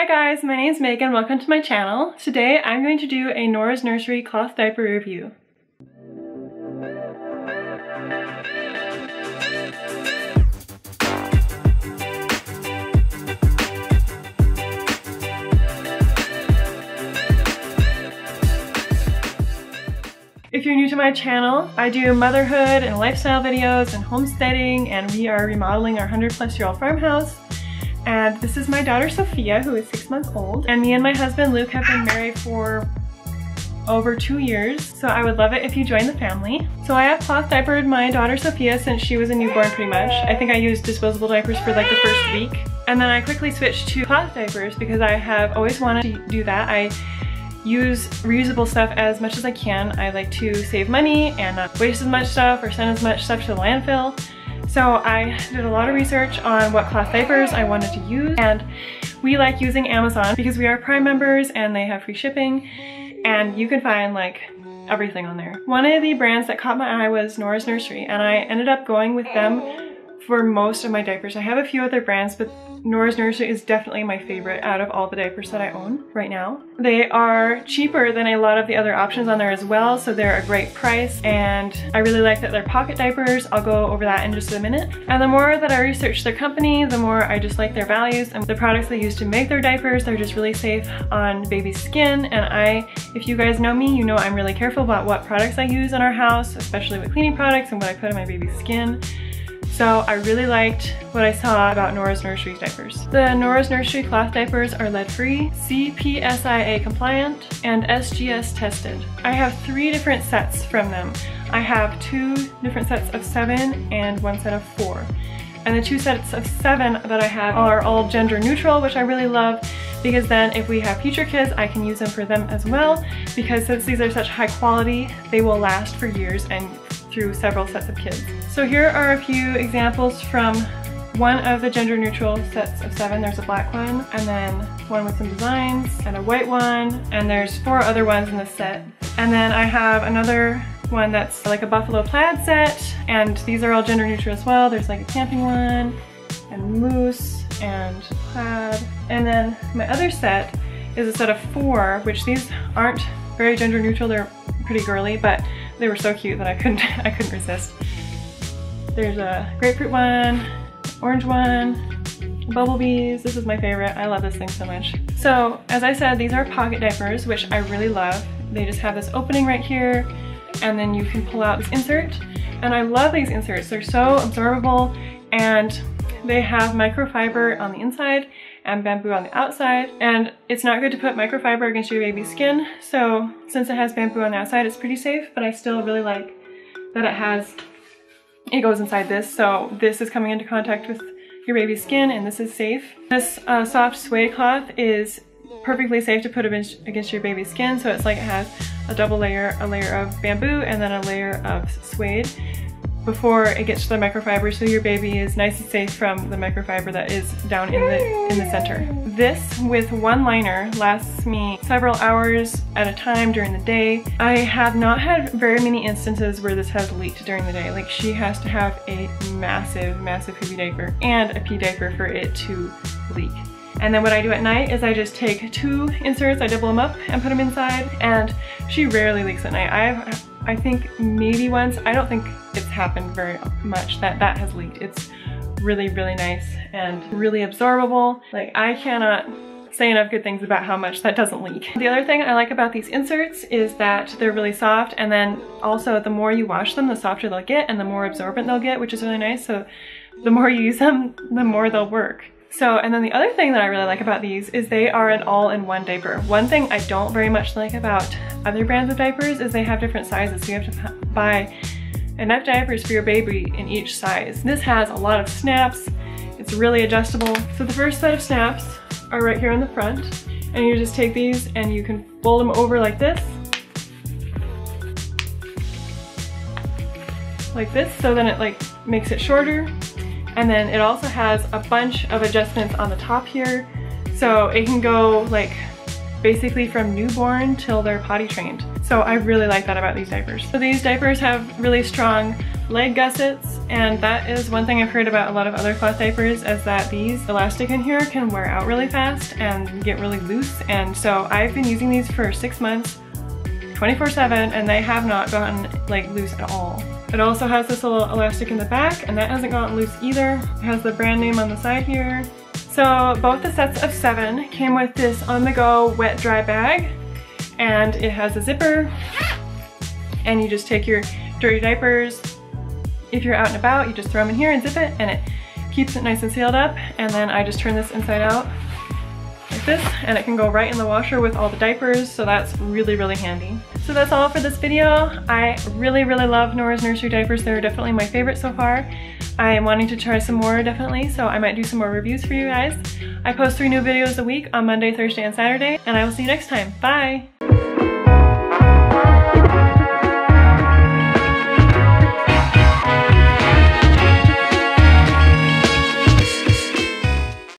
Hi guys, my name is Megan. Welcome to my channel. Today I'm going to do a Nora's Nursery cloth diaper review. If you're new to my channel, I do motherhood and lifestyle videos and homesteading, and we are remodeling our 100-plus-year-old farmhouse. And this is my daughter Sophia, who is 6 months old, and me and my husband Luke have been married for over 2 years, so I would love it if you join the family. So I have cloth diapered my daughter Sophia since she was a newborn pretty much. I think I used disposable diapers for like the first week, and then I quickly switched to cloth diapers because I have always wanted to do that. I use reusable stuff as much as I can. I like to save money and not waste as much stuff or send as much stuff to the landfill. So I did a lot of research on what cloth diapers I wanted to use, and we like using Amazon because we are Prime members and they have free shipping, and you can find like everything on there. One of the brands that caught my eye was Nora's Nursery, and I ended up going with them for most of my diapers. I have a few other brands, but Nora's Nursery is definitely my favorite out of all the diapers that I own right now. They are cheaper than a lot of the other options on there as well, so they're a great price, and I really like that they're pocket diapers. I'll go over that in just a minute. And the more that I research their company, the more I just like their values and the products they use to make their diapers. They're just really safe on baby's skin, and if you guys know me, you know I'm really careful about what products I use in our house, especially with cleaning products and what I put on my baby's skin. So I really liked what I saw about Nora's Nursery diapers. The Nora's Nursery cloth diapers are lead-free, CPSIA compliant, and SGS tested. I have 3 different sets from them. I have 2 different sets of 7 and 1 set of 4. And the 2 sets of 7 that I have are all gender neutral, which I really love, because then if we have future kids, I can use them for them as well, because since these are such high quality, they will last for years and through several sets of kids. So here are a few examples from one of the gender neutral sets of 7. There's a black one, and then one with some designs, and a white one, and there's 4 other ones in this set. And then I have another one that's like a buffalo plaid set, and these are all gender neutral as well. There's like a camping one, and moose, and plaid. And then my other set is a set of 4, which these aren't very gender neutral, they're pretty girly, but they were so cute that I couldn't resist. There's a grapefruit one, orange one, bubble bees. This is my favorite. I love this thing so much. So as I said, these are pocket diapers, which I really love. They just have this opening right here, and then you can pull out this insert. And I love these inserts. They're so absorbable, and they have microfiber on the inside and bamboo on the outside, and it's not good to put microfiber against your baby's skin, so since it has bamboo on the outside, it's pretty safe, but I still really like that it goes inside this, so this is coming into contact with your baby's skin, and this is safe. This soft suede cloth is perfectly safe to put against your baby's skin, so it's like it has a double layer, a layer of bamboo and then a layer of suede before it gets to the microfiber, so your baby is nice and safe from the microfiber that is down in the center. This with one liner lasts me several hours at a time during the day. I have not had very many instances where this has leaked during the day. Like, she has to have a massive, massive poopy diaper and a pee diaper for it to leak. And then what I do at night is I just take 2 inserts, I double them up and put them inside, and she rarely leaks at night. I think maybe once. I don't think it's happened very much that has leaked. It's really, really nice and really absorbable. Like, I cannot say enough good things about how much that doesn't leak. The other thing I like about these inserts is that they're really soft, and then also the more you wash them, the softer they'll get and the more absorbent they'll get, which is really nice. So the more you use them, the more they'll work. So, and then the other thing that I really like about these is they are an all-in-one diaper. One thing I don't very much like about other brands of diapers is they have different sizes, so you have to buy enough diapers for your baby in each size. This has a lot of snaps, it's really adjustable. So the first set of snaps are right here on the front, and you just take these and you can fold them over like this, so then it like makes it shorter. And then it also has a bunch of adjustments on the top here, so it can go like basically from newborn till they're potty trained. So I really like that about these diapers. So these diapers have really strong leg gussets, and that is one thing I've heard about a lot of other cloth diapers, is that these elastic in here can wear out really fast and get really loose, and so I've been using these for 6 months 24/7 and they have not gotten like loose at all. It also has this little elastic in the back and that hasn't gotten loose either. It has the brand name on the side here. So both the sets of 7 came with this on-the-go wet dry bag, and it has a zipper, and you just take your dirty diapers, if you're out and about, you just throw them in here and zip it, and it keeps it nice and sealed up. And then I just turn this inside out like this, and it can go right in the washer with all the diapers, so that's really, really handy. So that's all for this video. I really, really love Nora's Nursery diapers. They're definitely my favorite so far. I am wanting to try some more definitely, so I might do some more reviews for you guys. I post 3 new videos a week on Monday, Thursday, and Saturday, and I will see you next time. Bye!